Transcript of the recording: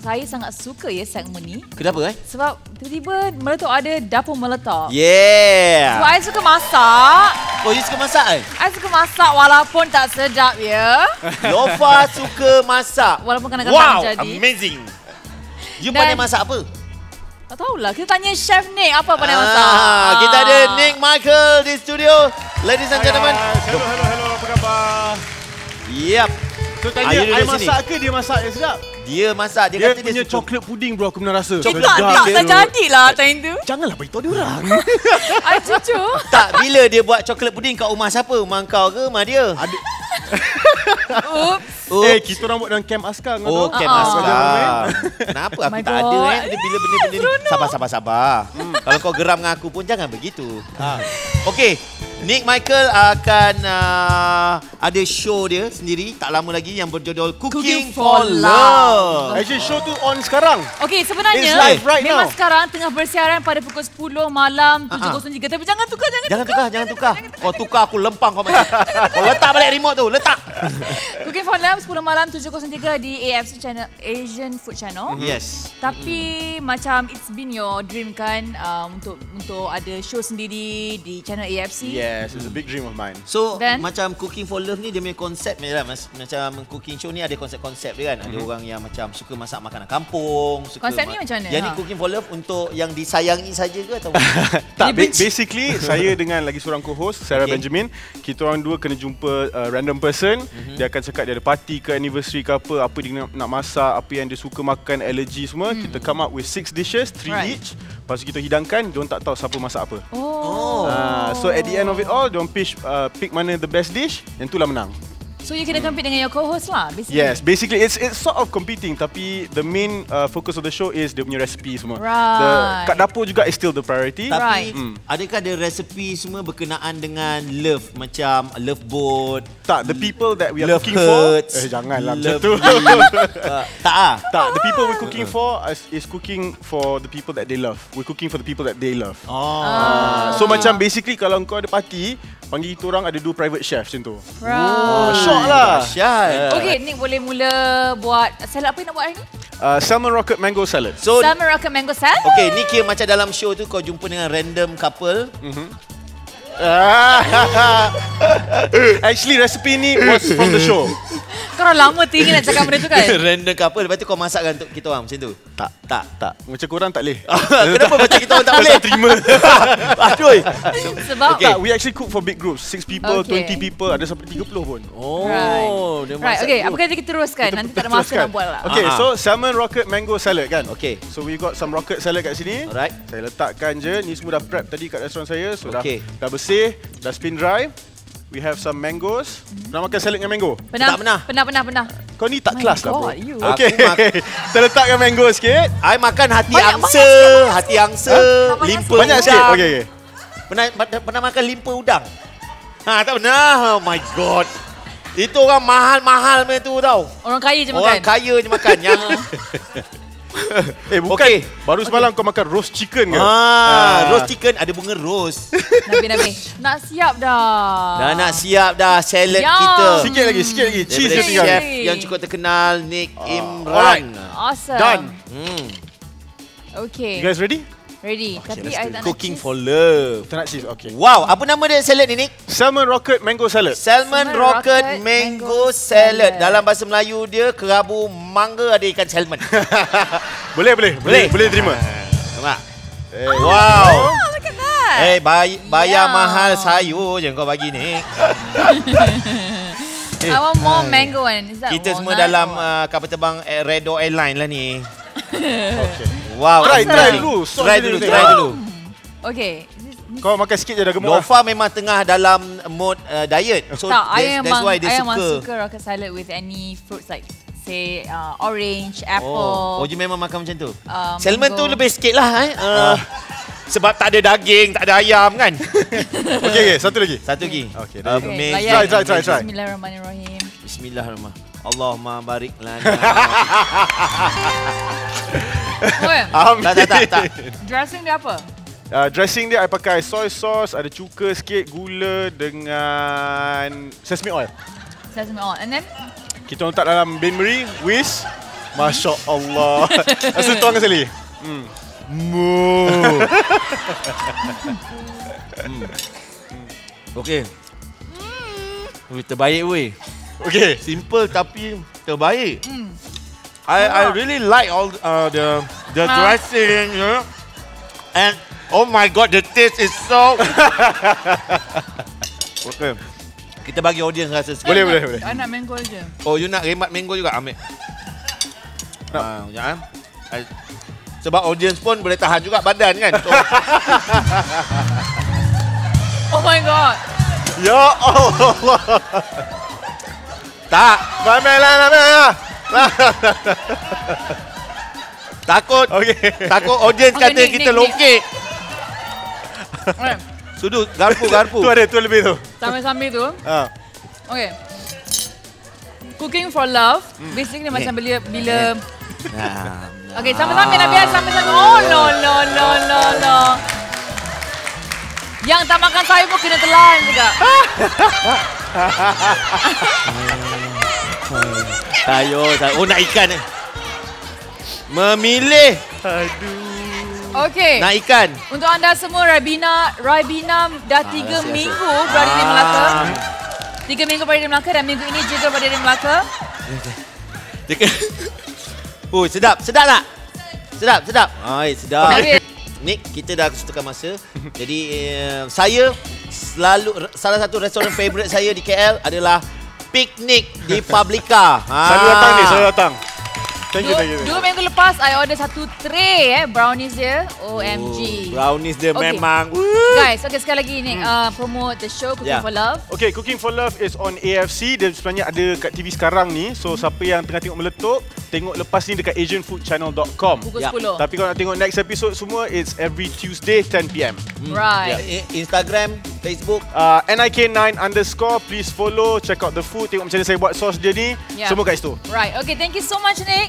Saya sangat suka ya segmen ni. Kenapa eh? Sebab tiba-tiba meletup ada dapur meletup. Yeah. Sebab saya suka masak. Oh, you suka masak eh? Saya suka masak walaupun tak sedap ya. Lofa suka masak. Walaupun kadang-kadang jadi. Wow, amazing. You pandai masak apa? Tak tahulah. Kita tanya Chef Nik apa pandai masak. Kita ada Nik Michael di studio. Ladies and gentlemen. Hello, hello, hello. Apa khabar? Yep. So tanya, I masak ke dia masak yang sedap? Dia masak, dia kata dia punya coklat puding bro, aku pernah rasa. Coklat tak jadilah time tu. Janganlah beritahu dia orang. Ai cucu. Tak, bila dia buat coklat puding kat rumah siapa? Rumah kau ke rumah dia? Oops. Eh, kita orang buat dalam camp askar. Oh, camp askar. Kenapa aku tak ada kan? Bila benda-benda ni. Sabar. Kalau kau geram dengan aku pun jangan begitu. Okey. Nik Michael akan ada show dia sendiri tak lama lagi yang berjudul Cooking for Love. Actually show tu on sekarang. Okey, sebenarnya memang sekarang tengah bersiaran pada pukul 10 malam 7:03. Tapi jangan tukar. Kau tukar aku lempang kau macam. Kau letak balik remote tu, letak. Cooking for Love 10 malam 7:03 di AFC Channel, Asian Food Channel. Yes. Tapi macam it's been your dream kan untuk ada show sendiri di channel AFC. Yeah. Yes, it's a big dream of mine. So, macam Cooking for Love ni, dia punya konsep ni lah. Macam cooking show ni ada konsep-konsep dia kan. Ada orang yang macam suka masak makanan kampung. Konsep ni macam mana? Yang ni Cooking for Love untuk yang disayangi saja ke atau? Tak, basically saya dengan lagi seorang co-host, Sarah Benjamin. Kita orang dua kena jumpa random person. Dia akan cakap dia ada party ke, anniversary ke apa. Apa dia nak masak, apa yang dia suka makan, allergy semua. Kita come up with 6 dishes, 3 each. Lepas tu kita hidangkan, diorang tak tahu siapa masak apa. So, at the end of it all, diorang pick mana the best dish, yang itulah menang. So, you kena compete dengan your co-host lah, basically? Yes, basically it's sort of competing tapi the main focus of the show is dia punya resipi semua. Right. Kat dapur juga is still the priority. Tapi, adakah ada resipi semua berkenaan dengan love? Macam love boat? Tak, the people that we are cooking hurts, for... janganlah macam tu. Tak, the people we're cooking for is cooking for the people that they love. We're cooking for the people that they love. So, macam basically kalau kau ada party, panggil kita orang ada 2 private chef macam tu. Right. Lah. Okey, Nik boleh mula buat salad apa yang nak buat hari ni? Salmon Rocket Mango Salad. So, Salmon Rocket Mango Salad. Okey, Nik kira macam dalam show tu kau jumpa dengan random couple. Actually, resipi ni was from the show. Korang lama tinggi nak cakap benda tu kan? Random couple, lepas tu kau masakkan untuk kita orang macam tu? Tak. Macam korang tak boleh. Kenapa macam kita orang tak boleh? Tak terima. Aduh. Sebab tak, we actually cook for big groups. 6 people, 20 people, ada sampai 30 pun. Oh. Right, okay. Apa kata kita teruskan? Nanti tak ada masa nak buat lah. Okay, so Salmon Rocket Mango Salad kan? Okay. So, we got some rocket salad kat sini. Alright. Saya letakkan je. Ni semua dah prep tadi kat restoran saya. So, dah bersih, dah spin dry. We have some mangoes. Pernah makan salad dengan mango? Pernah. Kau ni tak kelas lah bro. Okay, kita letakkan mango sikit. I makan hati angsa, limpa udang. Banyak sikit, okay. Pernah makan limpa udang? Tak pernah, oh my god. Itu orang mahal-mahal macam tu tau. Orang kaya je makan. Yang... bukan. Okay. Baru semalam kau makan roast chicken ke? Roast chicken ada bunga rose. Nabi. Nak siap dah salad kita. Sikit lagi. Cheese dia tinggal. Chef yang cukup terkenal Nik Imran. Awesome. Done. Okay. You guys ready? Ready. Okay, tapi I tak nak Cooking for Love. Tak nak cheese. Okay. Wow, apa nama dia salad ni, Nik? Salmon Rocket Mango Salad. Salmon Rocket Mango Salad. Dalam bahasa Melayu dia kerabu mangga ada ikan salmon. Boleh terima. Nampak? Wow. Look at that. Bayar mahal sayur je kau bagi ni. I want more mango one. Kita semua dalam kapal terbang Redo Airline lah ni. Okay. Wow, try dulu. Okay. Kau makan sikit je dah gemuk. Lofa memang tengah dalam mode diet. So that's why dia suka. I memang suka rocket salad with any fruits like say orange, apple. Oh, you memang makan macam tu? Salmon tu lebih sikit lah. Sebab tak ada daging, tak ada ayam kan? Okay, satu lagi. Okay, try. Bismillahirrahmanirrahim. Allahumma barik lana. Tak. Dressing dia apa? Dressing dia I pakai soy sauce, ada cuka sikit, gula dengan sesame oil. And then? Kita letak dalam bain-marie, whisk. Masya Allah. Sentuh kan sekali? Mu. Okey. Terbaik weh. Okay, simple tapi terbaik. I really like all the dressing, you know? And oh my god, the taste is so. Okay. Kita bagi audience rasa sikit. Boleh, boleh, boleh. I nak mango je. Oh, you nak remat mango juga, ambil. Sekejap. Sebab audience pun boleh tahan juga badan kan? Oh my god. Ya Allah. Tak. Mamelah, mamelah. Takut audience kata kita longkek. Sudut, garpu. Tu ada, tu lebih tu. Sambil-sambil tu. Okay. Cooking for Love. Basically ni macam bila... Okay, sambil-sambil nak biar sambil-sambil. Oh, no, no, no, no, no. Yang tak makan saya pun kena telan juga. Sayur, sayur. Oh, nak ikan ni. Memilih. Aduh. Okey. Nak ikan. Untuk anda semua, Rabina dah 3 minggu berada di Melaka. 3 minggu berada di Melaka dan minggu ini juga berada di Melaka. Oh, sedap. Sedap tak? Sedap. Hai, sedap. Nik, kita dah setukan masa. Jadi, saya selalu... Salah satu restoran favourite saya di KL adalah Piknik di Publika. Selalu datang ni, selalu datang. Thank you. 2 minggu lepas, I order 1 tray brownies dia. OMG. Brownies dia memang. Guys, sekali lagi ni promote the show Cooking for Love. Okay, Cooking for Love is on AFC. Dia sebenarnya ada kat TV sekarang ni. So, siapa yang tengah tengok meletup, tengok lepas ni dekat Asianfoodchannel.com. Pukul 10. Tapi kalau nak tengok next episode semua, it's every Tuesday 10 PM. Right. Instagram, Facebook. nik9_. Please follow, check out the food. Tengok macam mana saya buat sauce dia ni. Semua kat situ. Right. Okay, thank you so much, Nik.